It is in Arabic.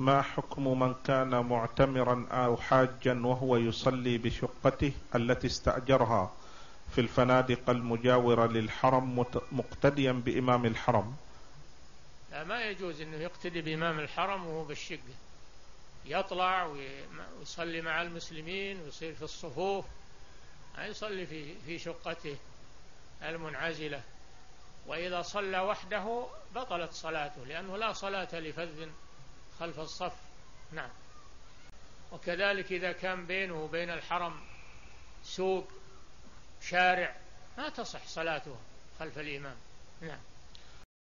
ما حكم من كان معتمرا أو حاجا وهو يصلي بشقته التي استأجرها في الفنادق المجاورة للحرم مقتديا بإمام الحرم؟ لا، ما يجوز أنه يقتدي بإمام الحرم وهو بالشقة، يطلع ويصلي مع المسلمين ويصير في الصفوف، ما يصلي في شقته المنعزلة. وإذا صلى وحده بطلت صلاته، لأنه لا صلاة لفذ خلف الصف. نعم. وكذلك إذا كان بينه وبين الحرم سوق، شارع، ما تصح صلاته خلف الإمام. نعم.